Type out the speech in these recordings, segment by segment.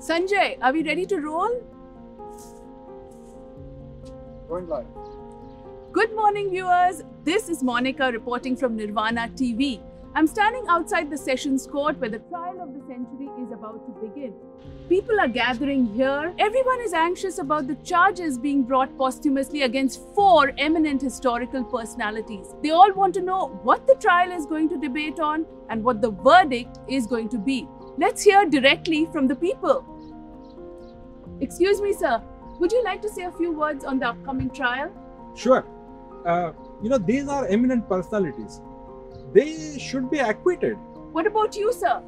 Sanjay, are we ready to roll? Going live. Good morning, viewers. This is Monica reporting from Nirvana TV. I'm standing outside the Sessions Court where the trial of the century is about to begin. People are gathering here. Everyone is anxious about the charges being brought posthumously against four eminent historical personalities. They all want to know what the trial is going to debate on and what the verdict is going to be. Let's hear directly from the people. Excuse me, sir. Would you like to say a few words on the upcoming trial? Sure. These are eminent personalities. They should be acquitted. What about you, sir?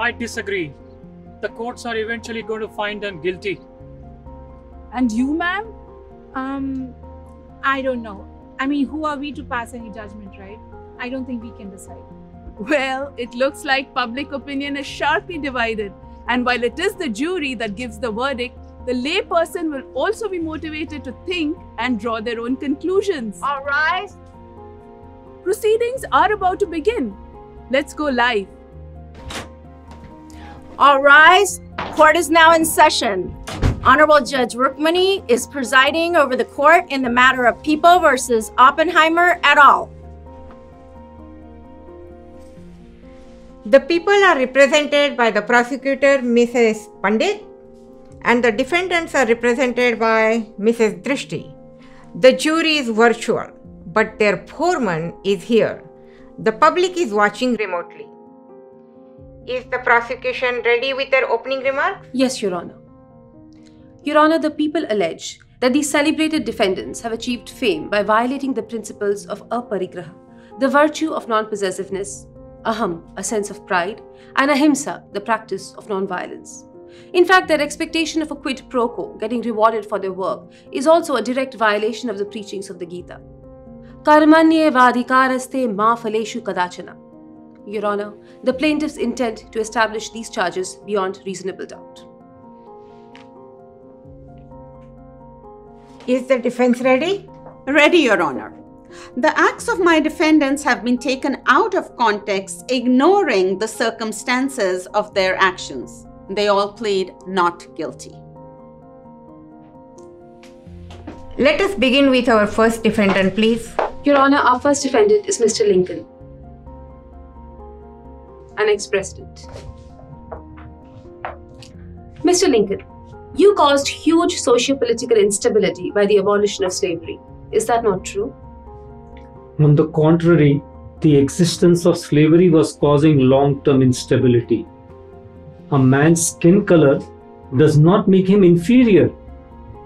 I disagree. The courts are eventually going to find them guilty. And you, ma'am? I don't know. I mean, who are we to pass any judgment, right? I don't think we can decide. Well, it looks like public opinion is sharply divided. And while it is the jury that gives the verdict, the layperson will also be motivated to think and draw their own conclusions. All right. Proceedings are about to begin. Let's go live. All rise. Court is now in session. Honorable Judge Rukmini is presiding over the court in the matter of People versus Oppenheimer et al. The people are represented by the prosecutor, Mrs. Pandit, and the defendants are represented by Mrs. Drishti. The jury is virtual, but their foreman is here. The public is watching remotely. Is the prosecution ready with their opening remarks? Yes, Your Honor. Your Honor, the people allege that these celebrated defendants have achieved fame by violating the principles of aparigraha, the virtue of non-possessiveness, aham, a sense of pride, and ahimsa, the practice of non-violence. In fact, their expectation of a quid pro quo, getting rewarded for their work, is also a direct violation of the preachings of the Gita. Karmanye vadhikaraste ma phaleshu sada chana. Your Honor, the plaintiffs intend to establish these charges beyond reasonable doubt. Is the defense ready? Ready, Your Honor. The acts of my defendants have been taken out of context, ignoring the circumstances of their actions. They all plead not guilty. Let us begin with our first defendant, please. Your Honor, our first defendant is Mr. Lincoln, an ex-president. Mr. Lincoln, you caused huge socio-political instability by the abolition of slavery. Is that not true? On the contrary, the existence of slavery was causing long-term instability. A man's skin color does not make him inferior,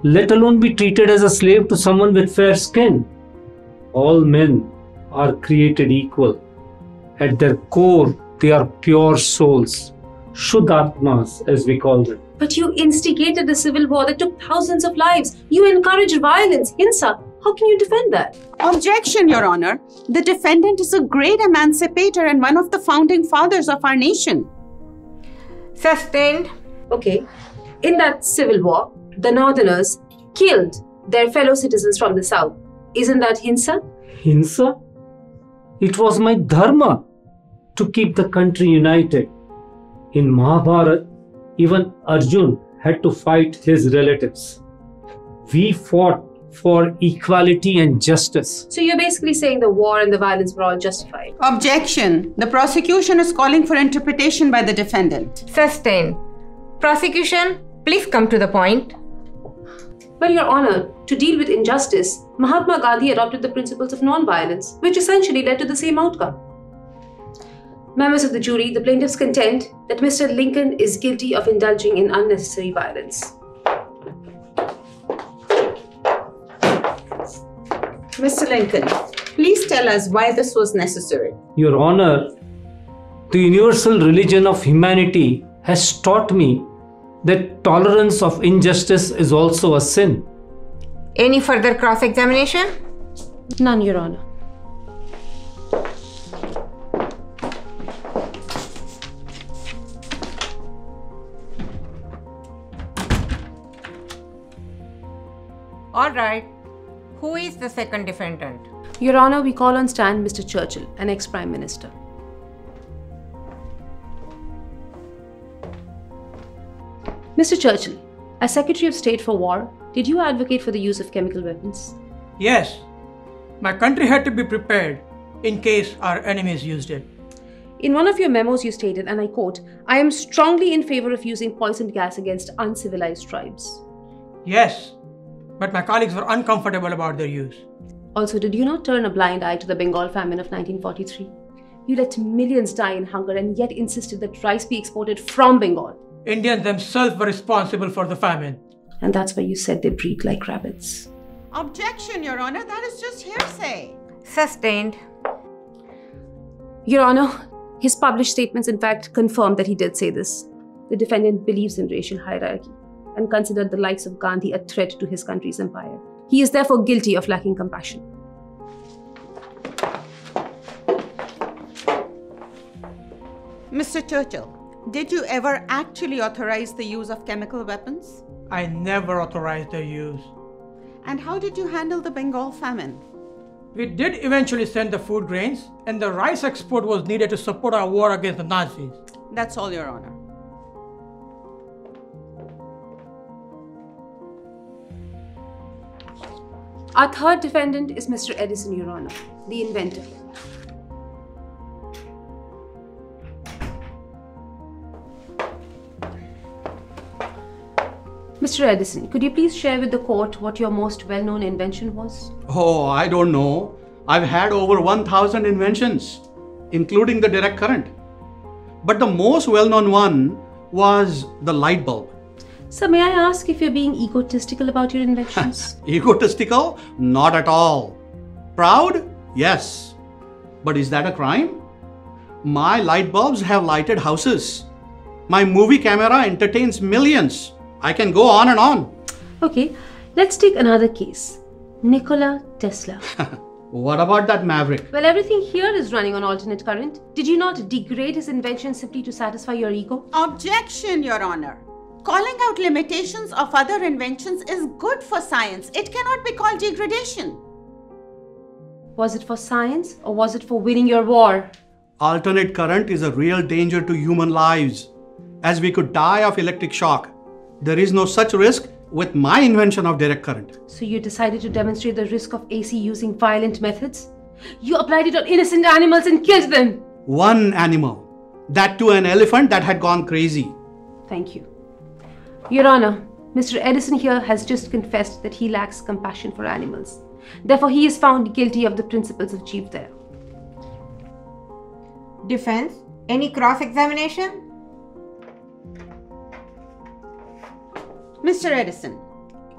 let alone be treated as a slave to someone with fair skin. All men are created equal. At their core, they are pure souls, Shudatmas as we call them. But you instigated a civil war that took thousands of lives. You encouraged violence, Hinsa. How can you defend that? Objection, Your Honor. The defendant is a great emancipator and one of the founding fathers of our nation. Sustained. Okay. In that civil war, the Northerners killed their fellow citizens from the South. Isn't that Hinsa? Hinsa? It was my dharma to keep the country united. In Mahabharata, even Arjun had to fight his relatives. We fought for equality and justice. So you're basically saying the war and the violence were all justified? Objection. The prosecution is calling for interpretation by the defendant. Sustained. Prosecution, please come to the point. Well, Your Honor, to deal with injustice, Mahatma Gandhi adopted the principles of non-violence, which essentially led to the same outcome. Members of the jury, the plaintiffs contend that Mr. Lincoln is guilty of indulging in unnecessary violence. Mr. Lincoln, please tell us why this was necessary. Your Honor, the universal religion of humanity has taught me that tolerance of injustice is also a sin. Any further cross-examination? None, Your Honor. All right. Who is the second defendant? Your Honor, we call on stand Mr. Churchill, an ex-Prime Minister. Mr. Churchill, as Secretary of State for War, did you advocate for the use of chemical weapons? Yes. My country had to be prepared in case our enemies used it. In one of your memos, you stated, and I quote, "I am strongly in favor of using poisoned gas against uncivilized tribes." Yes, but my colleagues were uncomfortable about their use. Also, did you not turn a blind eye to the Bengal famine of 1943? You let millions die in hunger and yet insisted that rice be exported from Bengal. Indians themselves were responsible for the famine. And that's why you said they breed like rabbits. Objection, Your Honor. That is just hearsay. Sustained. Your Honor, his published statements in fact confirmed that he did say this. The defendant believes in racial hierarchy and considered the likes of Gandhi a threat to his country's empire. He is therefore guilty of lacking compassion. Mr. Churchill, did you ever actually authorize the use of chemical weapons? I never authorized their use. And how did you handle the Bengal famine? We did eventually send the food grains, and the rice export was needed to support our war against the Nazis. That's all, Your Honor. Our third defendant is Mr. Edison, Your Honor, the inventor. Mr. Edison, could you please share with the court what your most well-known invention was? Oh, I don't know. I've had over 1,000 inventions, including the direct current. But the most well-known one was the light bulb. Sir, may I ask if you're being egotistical about your inventions? Egotistical? Not at all. Proud? Yes. But is that a crime? My light bulbs have lighted houses. My movie camera entertains millions. I can go on and on. Okay, let's take another case. Nikola Tesla. What about that maverick? Well, everything here is running on alternate current. Did you not degrade his invention simply to satisfy your ego? Objection, Your Honor. Calling out limitations of other inventions is good for science. It cannot be called degradation. Was it for science or was it for winning your war? Alternate current is a real danger to human lives, as we could die of electric shock. There is no such risk with my invention of direct current. So you decided to demonstrate the risk of AC using violent methods? You applied it on innocent animals and killed them! One animal. That too, an elephant that had gone crazy. Thank you. Your Honor, Mr. Edison here has just confessed that he lacks compassion for animals. Therefore, he is found guilty of the principles achieved there. Defense, any cross-examination? Mr. Edison,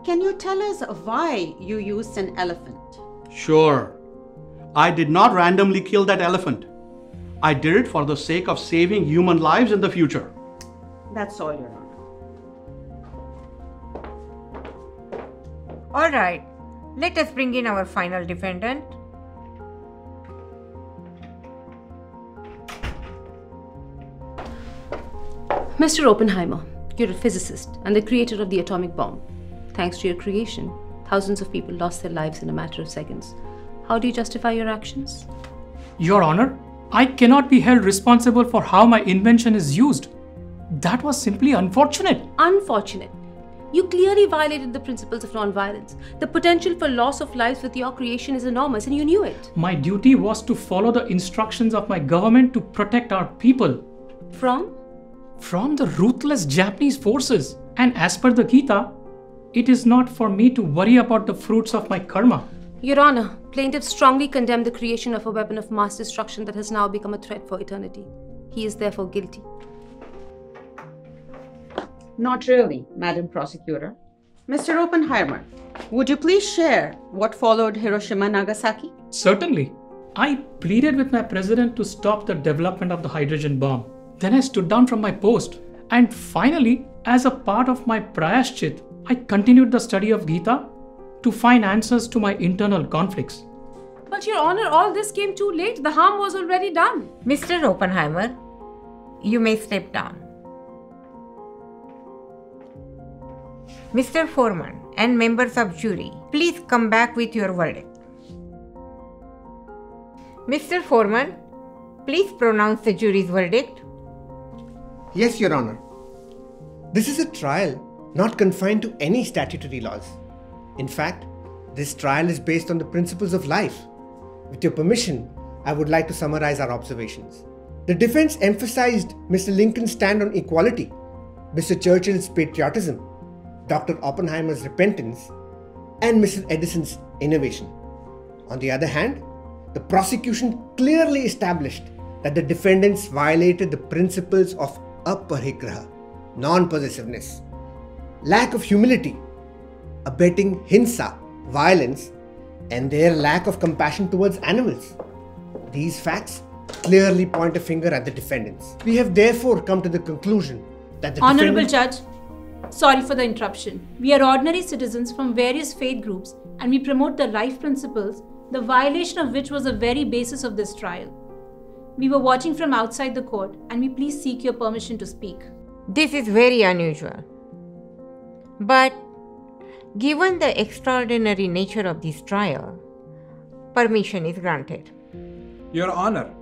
can you tell us why you used an elephant? Sure. I did not randomly kill that elephant. I did it for the sake of saving human lives in the future. That's all, Your Honor. All right. Let us bring in our final defendant. Mr. Oppenheimer. You're a physicist and the creator of the atomic bomb. Thanks to your creation, thousands of people lost their lives in a matter of seconds. How do you justify your actions? Your Honor, I cannot be held responsible for how my invention is used. That was simply unfortunate. Unfortunate? You clearly violated the principles of non-violence. The potential for loss of lives with your creation is enormous and you knew it. My duty was to follow the instructions of my government to protect our people. From? From the ruthless Japanese forces, and as per the Gita, it is not for me to worry about the fruits of my karma. Your Honor, plaintiff strongly condemned the creation of a weapon of mass destruction that has now become a threat for eternity. He is therefore guilty. Not really, Madam Prosecutor. Mr. Oppenheimer, would you please share what followed Hiroshima, Nagasaki? Certainly. I pleaded with my president to stop the development of the hydrogen bomb. Then I stood down from my post, and finally, as a part of my prayashchit, I continued the study of Gita to find answers to my internal conflicts. But Your Honor, all this came too late. The harm was already done. Mr. Oppenheimer, you may step down. Mr. Foreman and members of jury, please come back with your verdict. Mr. Foreman, please pronounce the jury's verdict. Yes, Your Honor. This is a trial not confined to any statutory laws. In fact, this trial is based on the principles of life. With your permission, I would like to summarize our observations. The defense emphasized Mr. Lincoln's stand on equality, Mr. Churchill's patriotism, Dr. Oppenheimer's repentance, and Mr. Edison's innovation. On the other hand, the prosecution clearly established that the defendants violated the principles of aparigraha, non-possessiveness, lack of humility, abetting hinsa, violence, and their lack of compassion towards animals. These facts clearly point a finger at the defendants. We have therefore come to the conclusion that the Honorable Judge, sorry for the interruption. We are ordinary citizens from various faith groups and we promote the life principles, the violation of which was the very basis of this trial. We were watching from outside the court and we please seek your permission to speak. This is very unusual. But given the extraordinary nature of this trial, permission is granted. Your Honor,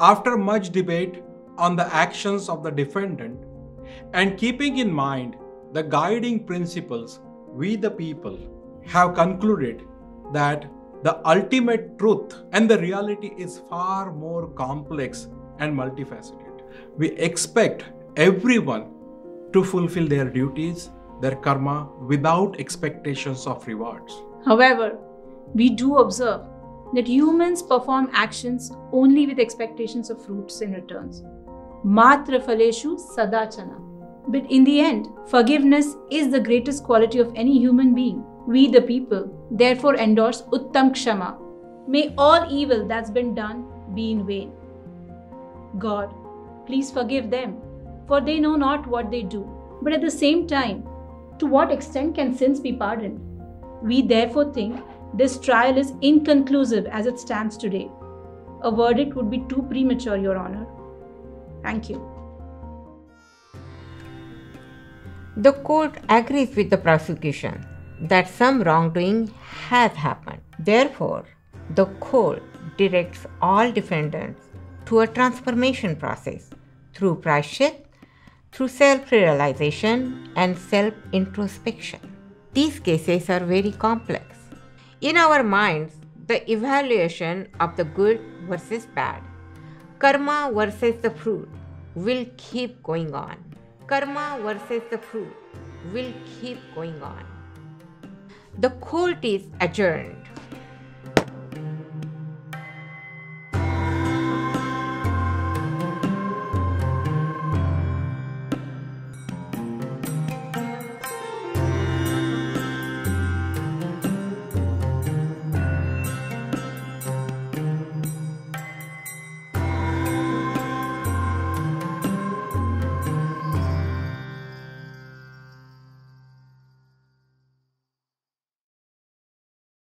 after much debate on the actions of the defendant and keeping in mind the guiding principles, we the people have concluded that the ultimate truth and the reality is far more complex and multifaceted. We expect everyone to fulfill their duties, their karma, without expectations of rewards. However, we do observe that humans perform actions only with expectations of fruits in returns. Matra Phaleshu Sada Chana. But in the end, forgiveness is the greatest quality of any human being. We the people therefore endorse Uttam Kshama. May all evil that's been done be in vain. God, please forgive them, for they know not what they do. But at the same time, to what extent can sins be pardoned? We therefore think this trial is inconclusive as it stands today. A verdict would be too premature, Your Honor. Thank you. The court agrees with the prosecution that some wrongdoing has happened. Therefore, the court directs all defendants to a transformation process through prayashchit, through self-realization and self-introspection. These cases are very complex. In our minds, the evaluation of the good versus bad, karma versus the fruit, will keep going on. Karma versus the fruit will keep going on. The court is adjourned.